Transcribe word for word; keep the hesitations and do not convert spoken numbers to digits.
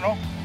Ah, no.